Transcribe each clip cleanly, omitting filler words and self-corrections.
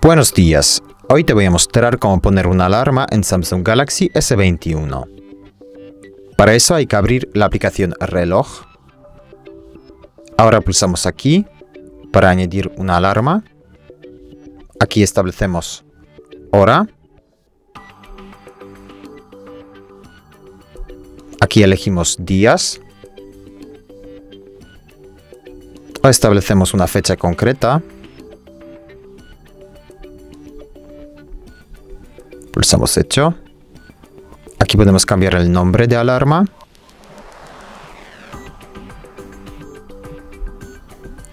Buenos días, hoy te voy a mostrar cómo poner una alarma en Samsung Galaxy S21. Para eso hay que abrir la aplicación reloj. Ahora pulsamos aquí para añadir una alarma. Aquí establecemos hora. Aquí elegimos días. Establecemos una fecha concreta. Pulsamos hecho. Aquí podemos cambiar el nombre de alarma.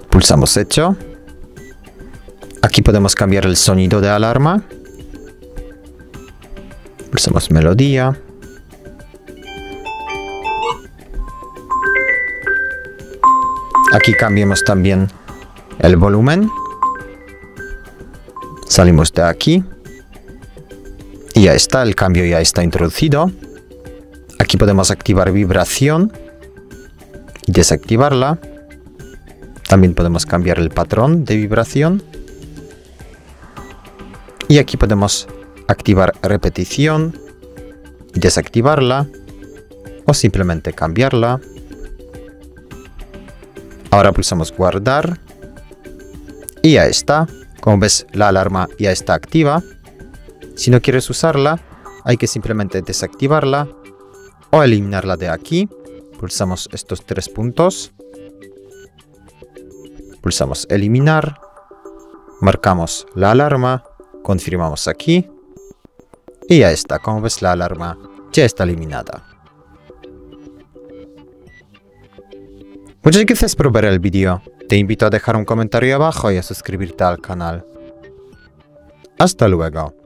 Pulsamos hecho. Aquí podemos cambiar el sonido de alarma. Pulsamos melodía. Aquí cambiamos también el volumen. Salimos de aquí. Y ya está, el cambio ya está introducido. Aquí podemos activar vibración y desactivarla. También podemos cambiar el patrón de vibración. Y aquí podemos activar repetición y desactivarla o simplemente cambiarla. Ahora pulsamos guardar y ya está. Como ves, la alarma ya está activa. Si no quieres usarla, hay que simplemente desactivarla o eliminarla de aquí. Pulsamos estos tres puntos. Pulsamos eliminar. Marcamos la alarma. Confirmamos aquí. Y ya está. Como ves, la alarma ya está eliminada. Muchas gracias por ver el vídeo. Te invito a dejar un comentario abajo y a suscribirte al canal. Hasta luego.